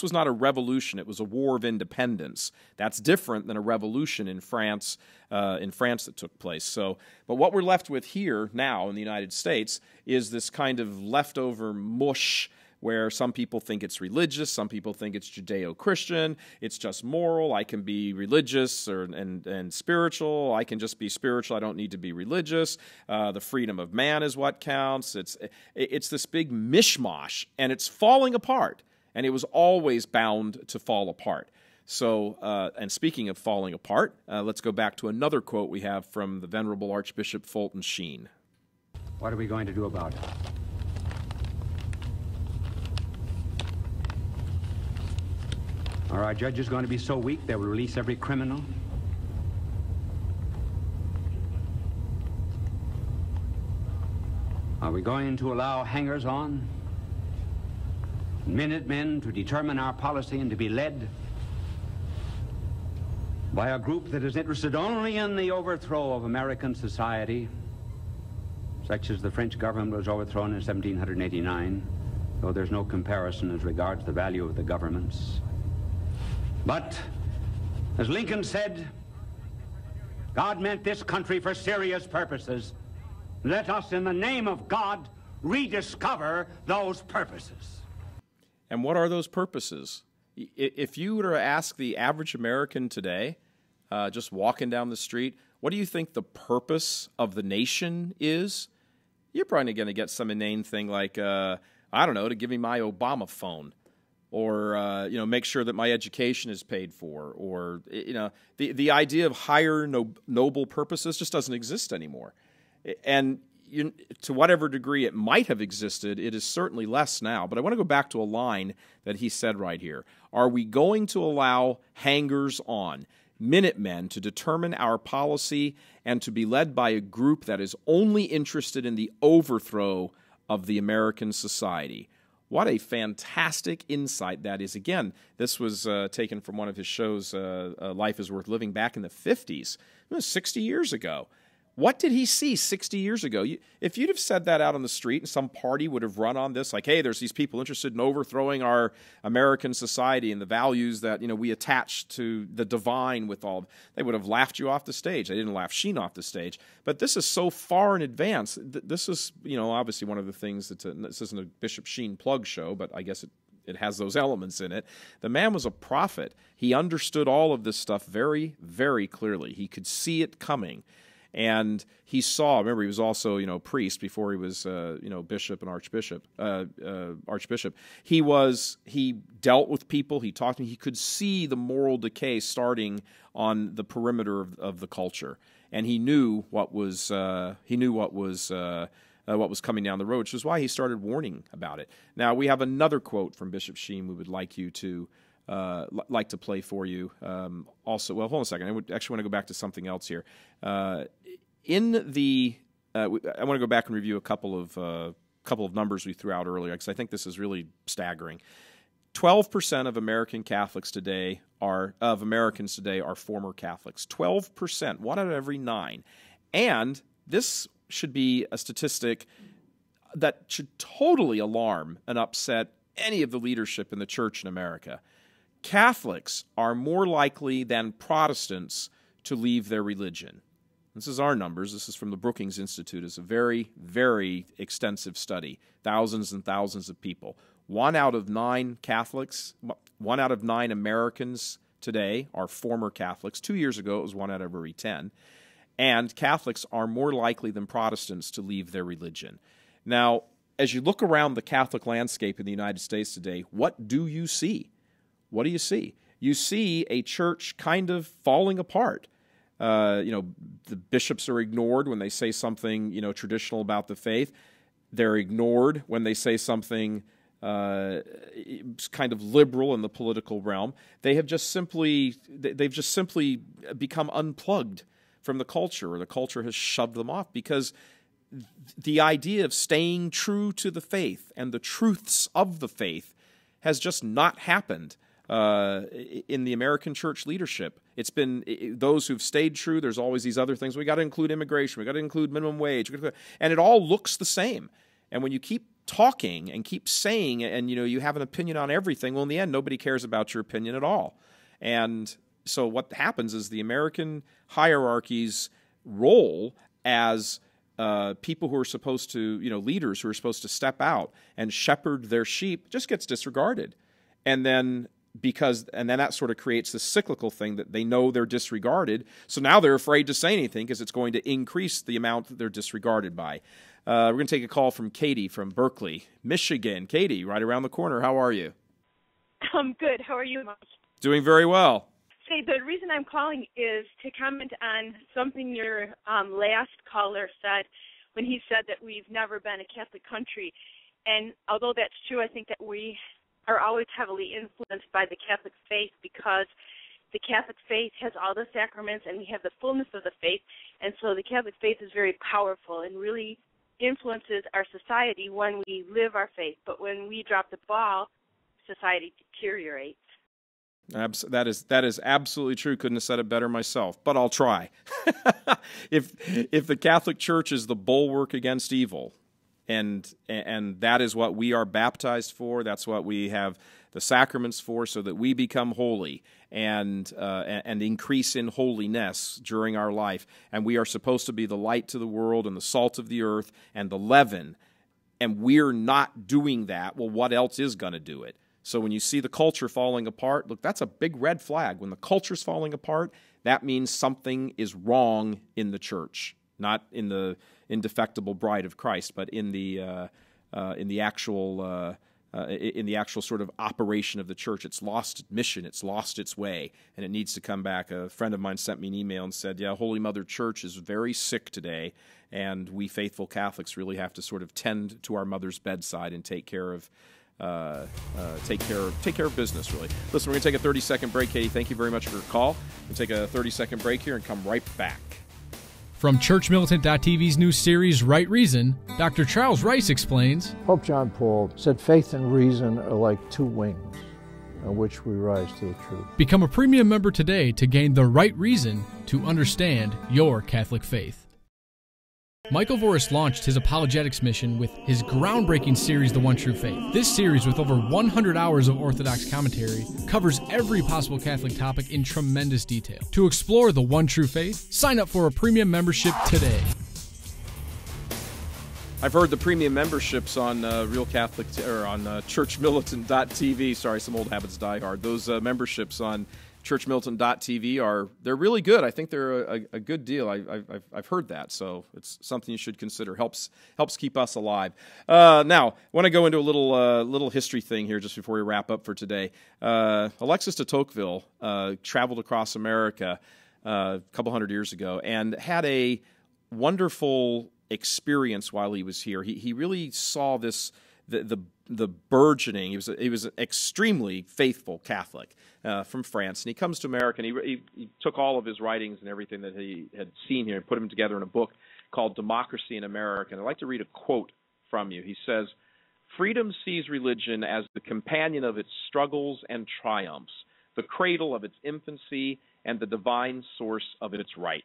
was not a revolution. It was a war of independence. That's different than a revolution in France. That took place. So, but what we're left with here now in the United States is this kind of leftover mush, where some people think it's religious, some people think it's Judeo-Christian, it's just moral, I can be religious and spiritual, I can just be spiritual, I don't need to be religious, the freedom of man is what counts, it's this big mishmash, and it's falling apart, and it was always bound to fall apart. So, and speaking of falling apart, let's go back to another quote we have from the venerable Archbishop Fulton Sheen. What are we going to do about it? Are our judges going to be so weak they will release every criminal? Are we going to allow hangers-on, minutemen, to determine our policy and to be led by a group that is interested only in the overthrow of American society, such as the French government was overthrown in 1789, though there's no comparison as regards the value of the governments? But, as Lincoln said, God meant this country for serious purposes. Let us, in the name of God, rediscover those purposes. And what are those purposes? If you were to ask the average American today, just walking down the street, what do you think the purpose of the nation is? You're probably going to get some inane thing like, I don't know, to give me my Obama phone. Or make sure that my education is paid for, or the idea of higher noble purposes just doesn't exist anymore. And to whatever degree it might have existed, it is certainly less now. But I want to go back to a line that he said right here. Are we going to allow hangers-on, minutemen, to determine our policy and to be led by a group that is only interested in the overthrow of the American society? What a fantastic insight that is. Again, this was taken from one of his shows, Life is Worth Living, back in the 50s, 60 years ago. What did he see 60 years ago? If you'd have said that out on the street and some party would have run on this, like, hey, there's these people interested in overthrowing our American society and the values that we attach to the divine with all, they would have laughed you off the stage. They didn't laugh Sheen off the stage. But this is so far in advance. This is, obviously one of the things that this isn't a Bishop Sheen plug show, but I guess it it has those elements in it. The man was a prophet. He understood all of this stuff very, very clearly. He could see it coming. And he saw, remember, he was also, priest before he was, bishop and archbishop. He dealt with people. He talked to them. He could see the moral decay starting on the perimeter of the culture, and he knew what was coming down the road, which is why he started warning about it. Now we have another quote from Bishop Sheen we would like you to play for you. Also, well, hold on a second. I would actually want to go back to something else here. I want to go back and review a couple of numbers we threw out earlier, because I think this is really staggering. 12% of American Catholics today are former Catholics. 12%, 1 out of every 9, and this should be a statistic that should totally alarm and upset any of the leadership in the church in America. Catholics are more likely than Protestants to leave their religion. This is our numbers. This is from the Brookings Institute. It's a very, very extensive study. Thousands and thousands of people. 1 out of 9 Catholics, 1 out of 9 Americans today are former Catholics. 2 years ago, it was 1 out of every 10. And Catholics are more likely than Protestants to leave their religion. Now, as you look around the Catholic landscape in the United States today, what do you see? What do you see? You see a church kind of falling apart. The bishops are ignored when they say something, traditional about the faith. They're ignored when they say something kind of liberal in the political realm. They've just simply become unplugged from the culture, or the culture has shoved them off, because the idea of staying true to the faith and the truths of the faith has just not happened in the American church leadership. It's been those who've stayed true. There's always these other things. We got to include immigration. We got to include minimum wage. And it all looks the same. And when you keep talking and keep saying, and you have an opinion on everything, well, in the end, nobody cares about your opinion at all. And so what happens is the American hierarchy's role as people who are supposed to, leaders who are supposed to step out and shepherd their sheep just gets disregarded. And then that sort of creates this cyclical thing that they know they're disregarded. So now they're afraid to say anything because it's going to increase the amount that they're disregarded by. We're going to take a call from Katie from Berkeley, Michigan. Katie, right around the corner. How are you? I'm good. How are you, Mike? Doing very well. Say, the reason I'm calling is to comment on something your last caller said when he said that we've never been a Catholic country. And although that's true, I think that we are always heavily influenced by the Catholic faith, because the Catholic faith has all the sacraments and we have the fullness of the faith. And so the Catholic faith is very powerful and really influences our society when we live our faith. But when we drop the ball, society deteriorates. That is absolutely true. Couldn't have said it better myself, but I'll try. If the Catholic Church is the bulwark against evil, and that is what we are baptized for, that's what we have the sacraments for, so that we become holy and increase in holiness during our life, and we are supposed to be the light to the world and the salt of the earth and the leaven, and we're not doing that, well, what else is going to do it? So when you see the culture falling apart, look, that's a big red flag. When the culture's falling apart, that means something is wrong in the church, not in the indefectible bride of Christ, but in the actual sort of operation of the church. It's lost mission. It's lost its way, and it needs to come back. A friend of mine sent me an email and said, yeah, Holy Mother Church is very sick today, and we faithful Catholics really have to sort of tend to our mother's bedside and take care of business, really. Listen, we're going to take a 30-second break. Katie, thank you very much for your call. We'll take a 30-second break here and come right back. From churchmilitant.tv's new series, Right Reason, Dr. Charles Rice explains, Pope John Paul said faith and reason are like two wings on which we rise to the truth. Become a premium member today to gain the right reason to understand your Catholic faith. Michael Voris launched his apologetics mission with his groundbreaking series, The One True Faith. This series, with over 100 hours of Orthodox commentary, covers every possible Catholic topic in tremendous detail. To explore The One True Faith, sign up for a premium membership today. I've heard the premium memberships on Real Catholic or on churchmilitant.tv. Sorry, some old habits die hard. Those memberships on churchmilitant.tv they're really good. I think they're a good deal. I've heard that, so it's something you should consider. Helps keep us alive. Now, I want to go into a little history thing here just before we wrap up for today. Alexis de Tocqueville traveled across America a couple hundred years ago and had a wonderful experience while he was here. He really saw this the burgeoning. He was an extremely faithful Catholic from France, and he comes to America, and he took all of his writings and everything that he had seen here and put them together in a book called Democracy in America. And I'd like to read a quote from you. He says, "Freedom sees religion as the companion of its struggles and triumphs, the cradle of its infancy, and the divine source of its rights.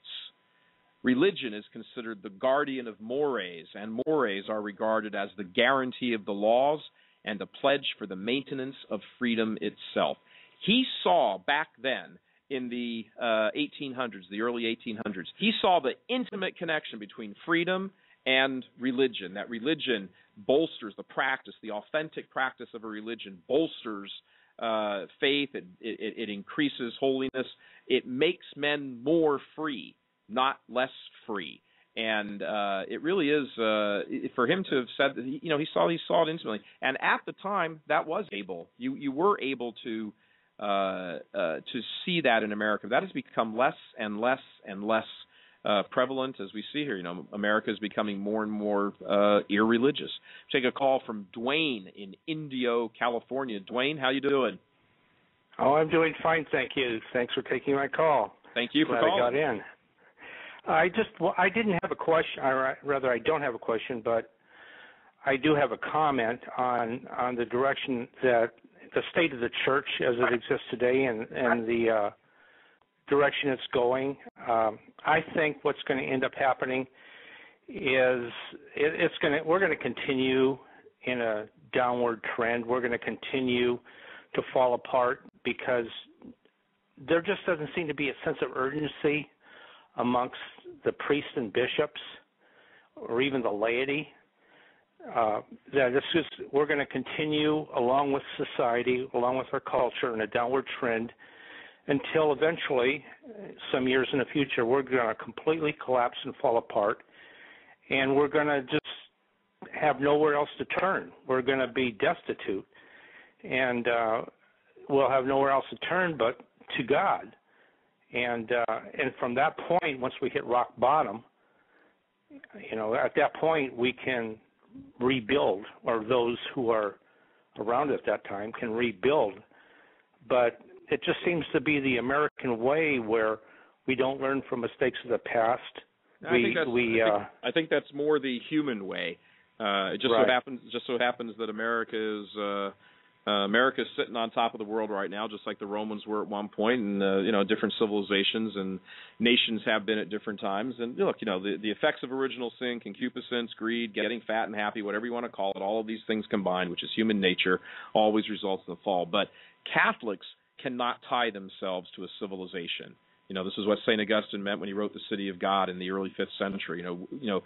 Religion is considered the guardian of mores, and mores are regarded as the guarantee of the laws and a pledge for the maintenance of freedom itself." He saw back then in the 1800s, the early 1800s, he saw the intimate connection between freedom and religion, that religion bolsters the practice, the authentic practice of a religion bolsters faith, it increases holiness, it makes men more free, not less free. And it really is, for him to have said that, you know, he saw it intimately. And at the time, that was able. You were able to see that in America. That has become less and less and less prevalent, as we see here. You know, America is becoming more and more irreligious. Take a call from Dwayne in Indio, California. Dwayne, how you doing? Oh, I'm doing fine, thank you. Thanks for taking my call. Thank you for calling. I got in. I didn't have a question, or rather I don't have a question, but I do have a comment on the direction that the state of the church as it exists today and the direction it's going. I think what's going to end up happening is we're going to continue in a downward trend. We're going to continue to fall apart because there just doesn't seem to be a sense of urgency amongst the priests and bishops, or even the laity, that we're going to continue along with society, along with our culture, in a downward trend, until eventually, some years in the future, we're going to completely collapse and fall apart, and we're going to just have nowhere else to turn. We're going to be destitute, and we'll have nowhere else to turn but to God. And from that point, once we hit rock bottom, you know, at that point we can rebuild, or those who are around at that time can rebuild. But it just seems to be the American way, where we don't learn from mistakes of the past. I think that's more the human way. It just so happens that America is. America's sitting on top of the world right now, just like the Romans were at one point, and you know, different civilizations and nations have been at different times. And look, you know, the effects of original sin, concupiscence, greed, getting fat and happy, whatever you want to call it, all of these things combined, which is human nature, always results in the fall. But Catholics cannot tie themselves to a civilization. You know, this is what Saint Augustine meant when he wrote The City of God in the early 5th century. You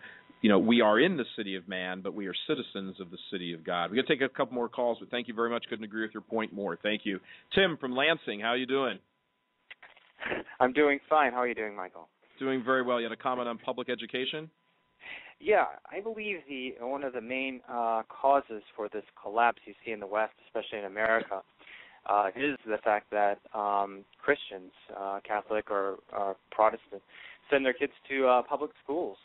know, we are in the city of man, but we are citizens of the city of God. We're going to take a couple more calls, but thank you very much. Couldn't agree with your point more. Thank you. Tim from Lansing, how are you doing? I'm doing fine. How are you doing, Michael? Doing very well. You had a comment on public education? Yeah, I believe one of the main causes for this collapse you see in the West, especially in America, is the fact that Christians, Catholic or Protestant, send their kids to public schools.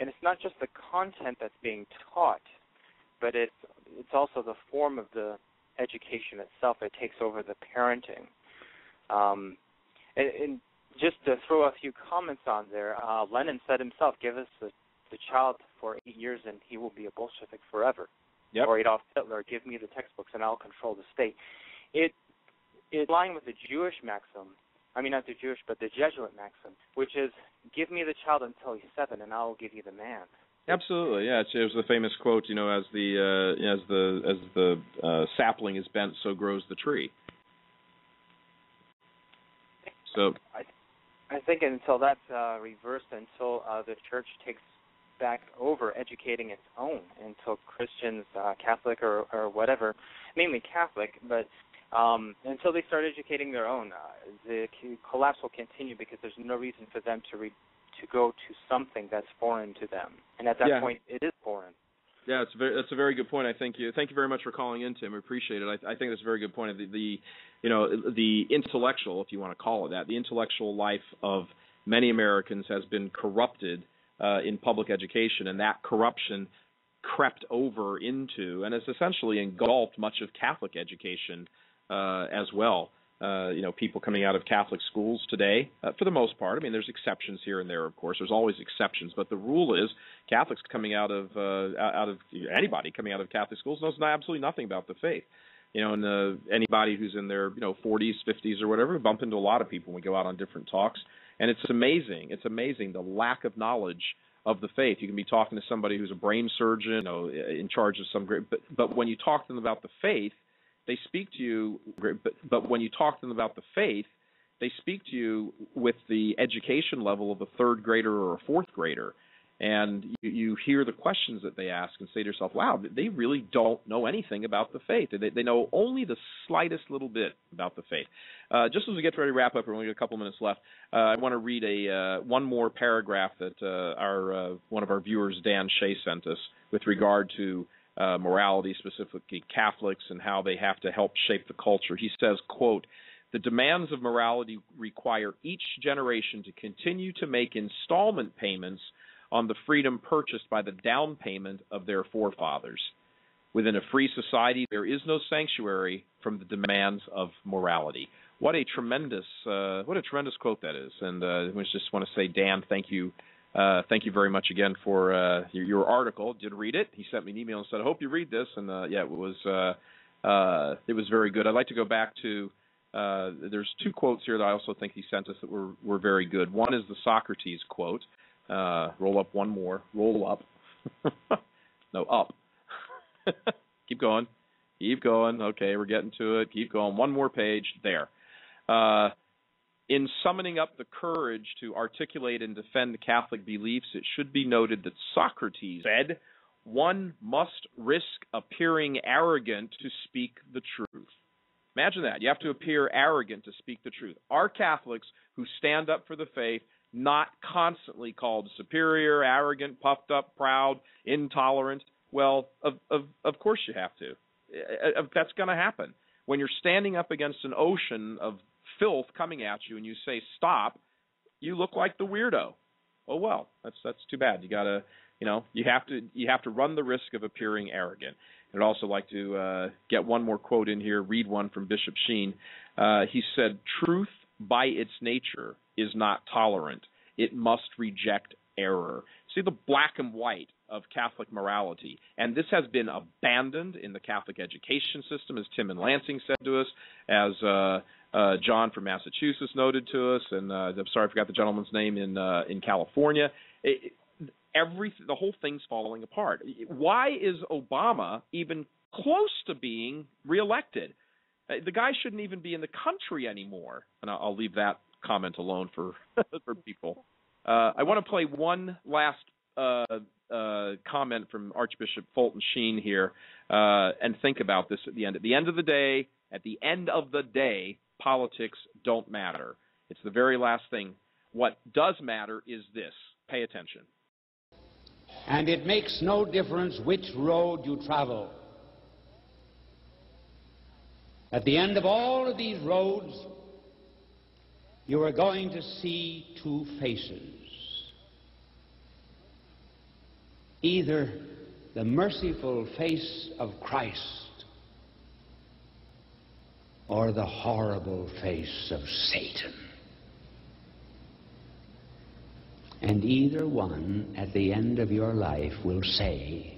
And it's not just the content that's being taught, but it's also the form of the education itself that takes over the parenting. And just to throw a few comments on there, Lenin said himself, "Give us the child for 8 years and he will be a Bolshevik forever." Yep. Or Adolf Hitler, "Give me the textbooks and I'll control the state." It's in line with the Jewish maxim. I mean, not the Jewish, but the Jesuit maxim, which is, "Give me the child until he's 7, and I will give you the man." Absolutely, yeah. It was the famous quote, you know, as the sapling is bent, so grows the tree. So, I think until that's reversed, until the church takes back over educating its own until Christians, Catholic or whatever, mainly Catholic, but until they start educating their own, the collapse will continue because there's no reason for them to go to something that's foreign to them. And at that point, it is foreign. Yeah, that's a very good point. I thank you very much for calling in, Tim. We appreciate it. I think that's a very good point. The intellectual, if you want to call it that, the intellectual life of many Americans has been corrupted in public education, and that corruption crept over into and has essentially engulfed much of Catholic education as well. People coming out of Catholic schools today, for the most part. I mean, there's exceptions here and there, of course. There's always exceptions, but the rule is Catholics coming out of anybody coming out of Catholic schools knows absolutely nothing about the faith. And anybody who's in their 40s, 50s, or whatever, we bump into a lot of people when we go out on different talks, and it's amazing. It's amazing the lack of knowledge of the faith. You can be talking to somebody who's a brain surgeon, in charge of some great, but when you talk to them about the faith, they speak to you, but when you talk to them about the faith, they speak to you with the education level of a third grader or a fourth grader. And you hear the questions that they ask and say to yourself, wow, they really don't know anything about the faith. They know only the slightest little bit about the faith. Just as we get ready to wrap up, we've only got a couple minutes left, I want to read one more paragraph that one of our viewers, Dan Shea, sent us with regard to morality, specifically Catholics, and how they have to help shape the culture. He says, quote, "The demands of morality require each generation to continue to make installment payments on the freedom purchased by the down payment of their forefathers. Within a free society, there is no sanctuary from the demands of morality." What a tremendous quote that is. And I just want to say, Dan, thank you very much again for your article. Did read it. He sent me an email and said, "I hope you read this." And it was very good. I'd like to go back to there's two quotes here that I also think he sent us that were very good. One is the Socrates quote. Roll up one more. Roll up. No, up. Keep going. Keep going. Okay, we're getting to it. Keep going. One more page. There. "In summoning up the courage to articulate and defend Catholic beliefs, it should be noted that Socrates said, 'One must risk appearing arrogant to speak the truth.'" Imagine that. You have to appear arrogant to speak the truth. Are Catholics who stand up for the faith not constantly called superior, arrogant, puffed up, proud, intolerant? Well, of course you have to. That's going to happen. When you're standing up against an ocean of filth coming at you and you say stop, you look like the weirdo. Oh well, that's too bad. You gotta, you have to run the risk of appearing arrogant. And I'd also like to get one more quote in here. Read one from Bishop Sheen. He said, "Truth by its nature is not tolerant. It must reject error." See the black and white of Catholic morality. And this has been abandoned in the Catholic education system, as Tim and Lansing said to us, as John from Massachusetts noted to us, and I'm sorry I forgot the gentleman's name in California. The whole thing's falling apart. Why is Obama even close to being reelected? The guy shouldn't even be in the country anymore. And I'll leave that comment alone for for people. I want to play one last comment from Archbishop Fulton Sheen here, and think about this at the end. At the end of the day, politics don't matter. It's the very last thing. What does matter is this. Pay attention. "And it makes no difference which road you travel. At the end of all of these roads, you are going to see two faces. Either the merciful face of Christ or the horrible face of Satan. And either one at the end of your life will say,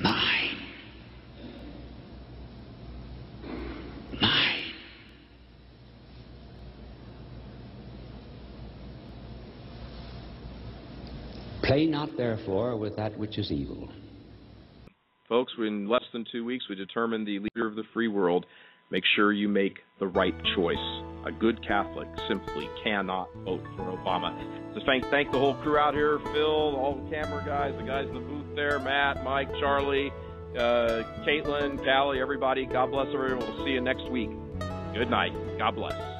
'Mine. Mine.'" "Play not, therefore, with that which is evil." Folks, in less than 2 weeks, we determine the leader of the free world. Make sure you make the right choice. A good Catholic simply cannot vote for Obama. Just thank the whole crew out here, Phil, all the camera guys, the guys in the booth there, Matt, Mike, Charlie, Caitlin, Callie, everybody. God bless everyone. We'll see you next week. Good night. God bless.